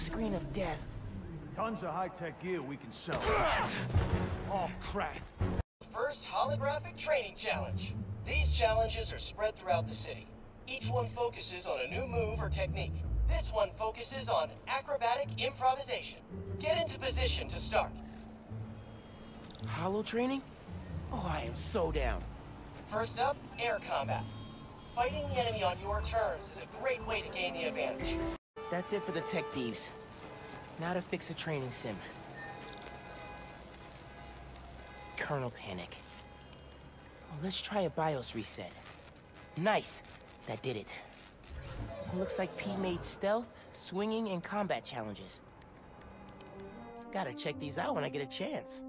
screen of death. Tons of high-tech gear we can sell. Oh, crap. First holographic training challenge. These challenges are spread throughout the city. Each one focuses on a new move or technique. This one focuses on acrobatic improvisation. Get into position to start. Holo training? Oh, I am so down. First up, air combat. Fighting the enemy on your terms is a great way to gain the advantage. That's it for the tech thieves. Now to fix a training sim. Colonel Panic. Oh, let's try a BIOS reset. Nice. That did it. Looks like P made stealth, swinging, and combat challenges. Gotta check these out when I get a chance.